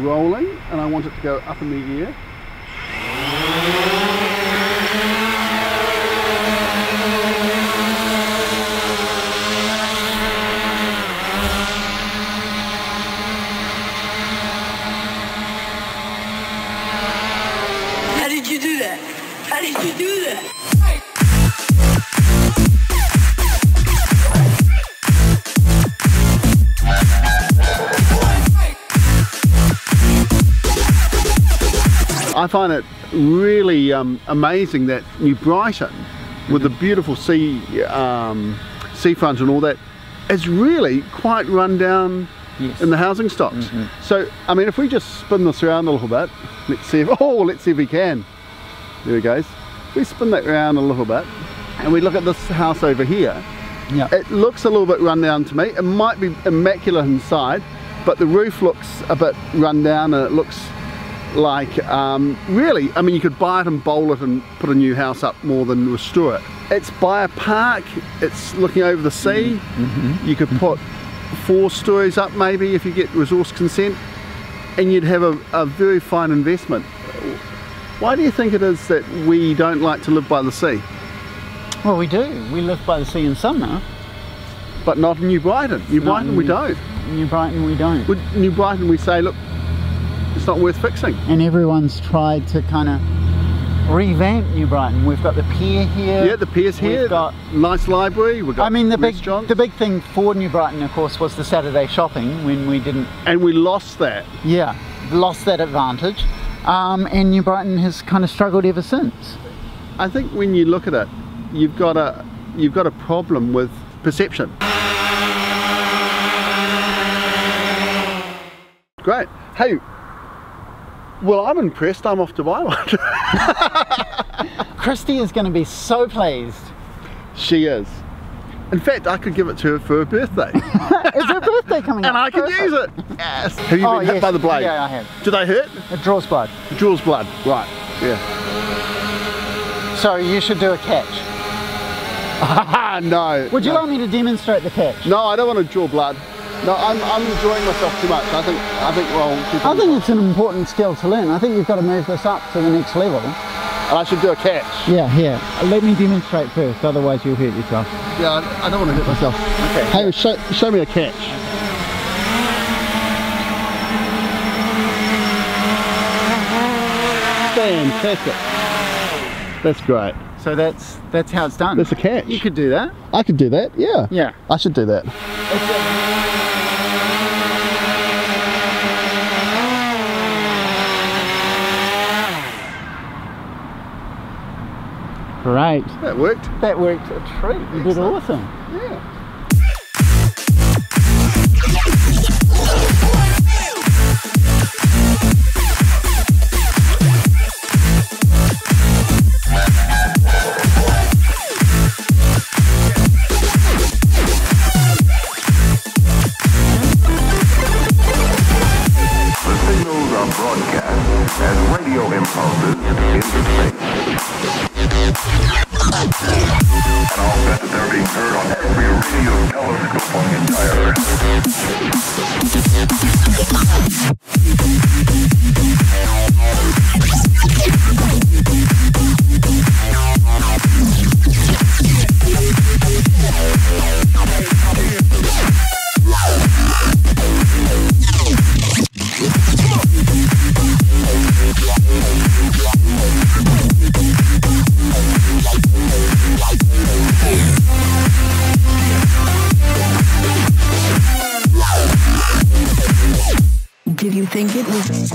rolling, and I want it to go up in the ear. How did you do that? How did you do that? I find it really amazing that New Brighton, with the beautiful seafront and all that, is really quite run down in the housing stocks. So, I mean, if we just spin this around a little bit, let's see if we can. There it goes. We spin that around a little bit, and we look at this house over here. It looks a little bit run down to me. It might be immaculate inside, but the roof looks a bit run down, and it looks like really, I mean, you could buy it and bowl it and put a new house up more than restore it. It's by a park, it's looking over the sea. You could put 4 stories up maybe if you get resource consent, and you'd have a very fine investment. Why do you think it is that we don't like to live by the sea? Well, we do. We live by the sea in summer. But not in New Brighton. New Brighton we don't. With New Brighton we say, look, it's not worth fixing. And everyone's tried to kind of revamp New Brighton. We've got the pier here. Yeah, the pier's here. We've got nice library. We've got, I mean, the big thing for New Brighton, of course, was the Saturday shopping when we didn't. And we lost that. Yeah, lost that advantage. And New Brighton has kind of struggled ever since. I think when you look at it, you've got a problem with perception. Great. Hey. Well, I'm impressed. I'm off to buy one. Christy is going to be so pleased. She is. In fact, I could give it to her for her birthday. It's her birthday coming up. And I could use it. Yes. Have you been hit by the blade? Yeah, I have. Do they hurt? It draws blood. It draws blood. Right. Yeah. So you should do a catch. No. Would you like me to demonstrate the catch? No, I don't want to draw blood. No, I'm enjoying myself too much. I think it's an important skill to learn. I think you've got to move this up to the next level. And I should do a catch. Yeah, here. Let me demonstrate first, otherwise you'll hurt yourself. Yeah, I don't want to hurt myself. Okay. Hey, show me a catch. Fantastic. That's great. So that's how it's done. That's a catch. You could do that. I could do that, yeah. Yeah. I should do that. Right. That worked. That worked a treat. You did awesome. Yeah. The signals are broadcast as radio impulses into space. And I'll bet that they're being heard on every radio telescope on the entire Did you think it was?